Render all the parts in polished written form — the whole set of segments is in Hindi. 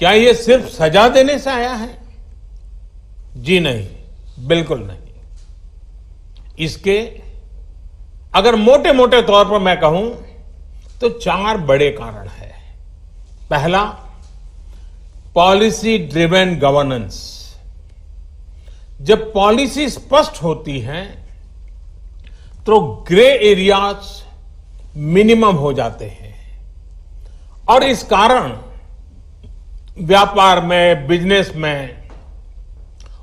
क्या ये सिर्फ सजा देने से आया है? जी नहीं, बिल्कुल नहीं। इसके अगर मोटे मोटे तौर पर मैं कहूं तो चार बड़े कारण हैं। पहला, पॉलिसी ड्रिवन गवर्नेंस। जब पॉलिसी स्पष्ट होती है तो ग्रे एरियाज मिनिमम हो जाते हैं और इस कारण व्यापार में, बिजनेस में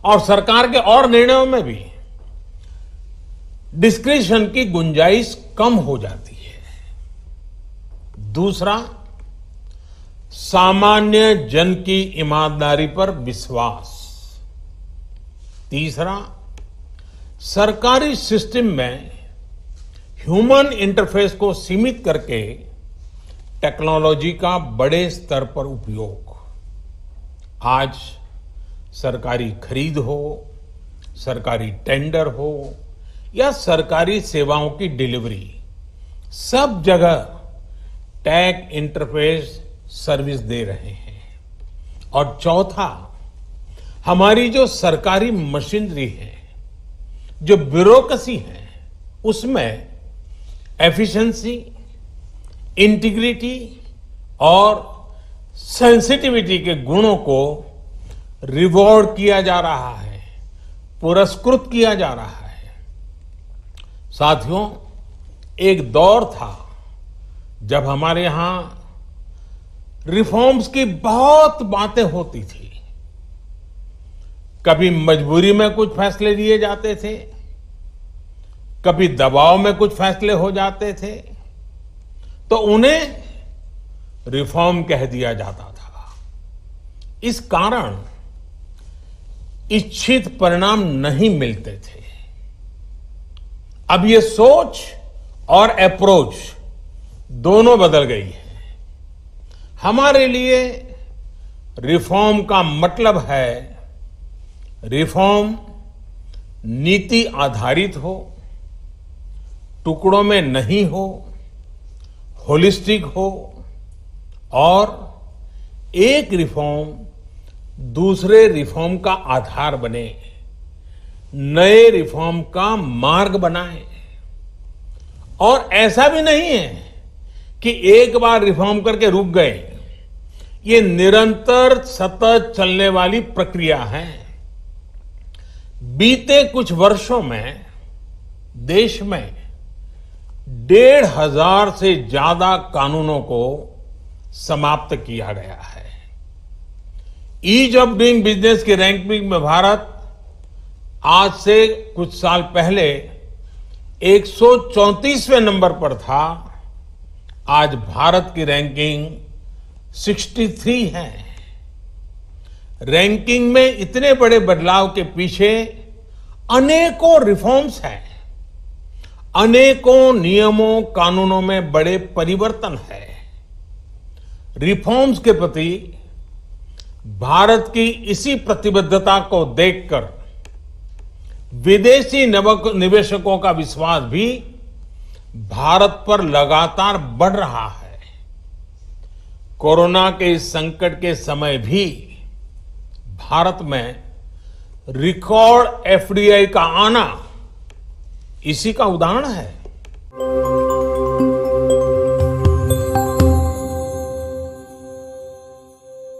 और सरकार के और निर्णयों में भी डिस्क्रिशन की गुंजाइश कम हो जाती है। दूसरा, सामान्य जन की ईमानदारी पर विश्वास। तीसरा, सरकारी सिस्टम में ह्यूमन इंटरफेस को सीमित करके टेक्नोलॉजी का बड़े स्तर पर उपयोग। आज सरकारी खरीद हो, सरकारी टेंडर हो या सरकारी सेवाओं की डिलीवरी, सब जगह टैग इंटरफेस सर्विस दे रहे हैं। और चौथा, हमारी जो सरकारी मशीनरी है, जो ब्यूरोक्रेसी है, उसमें एफिशिएंसी, इंटीग्रिटी और सेंसिटिविटी के गुणों को रिवॉर्ड किया जा रहा है, पुरस्कृत किया जा रहा है। साथियों, एक दौर था जब हमारे यहां रिफॉर्म्स की बहुत बातें होती थी। कभी मजबूरी में कुछ फैसले लिए जाते थे, कभी दबाव में कुछ फैसले हो जाते थे, तो उन्हें रिफॉर्म कह दिया जाता था। इस कारण इच्छित परिणाम नहीं मिलते थे। अब ये सोच और अप्रोच दोनों बदल गई है। हमारे लिए रिफॉर्म का मतलब है रिफॉर्म नीति आधारित हो, टुकड़ों में नहीं हो, होलिस्टिक हो और एक रिफॉर्म दूसरे रिफॉर्म का आधार बने, नए रिफॉर्म का मार्ग बनाए। और ऐसा भी नहीं है कि एक बार रिफॉर्म करके रुक गए। ये निरंतर सतत चलने वाली प्रक्रिया है। बीते कुछ वर्षों में देश में 1,500 से ज्यादा कानूनों को समाप्त किया गया है। ईज ऑफ डूइंग बिजनेस की रैंकिंग में भारत आज से कुछ साल पहले 134वें नंबर पर था। आज भारत की रैंकिंग 63 है। रैंकिंग में इतने बड़े बदलाव के पीछे अनेकों रिफॉर्म्स हैं, अनेकों नियमों कानूनों में बड़े परिवर्तन हैं। रिफॉर्म्स के प्रति भारत की इसी प्रतिबद्धता को देखकर विदेशी निवेशकों का विश्वास भी भारत पर लगातार बढ़ रहा है। कोरोना के इस संकट के समय भी भारत में रिकॉर्ड एफडीआई का आना इसी का उदाहरण है।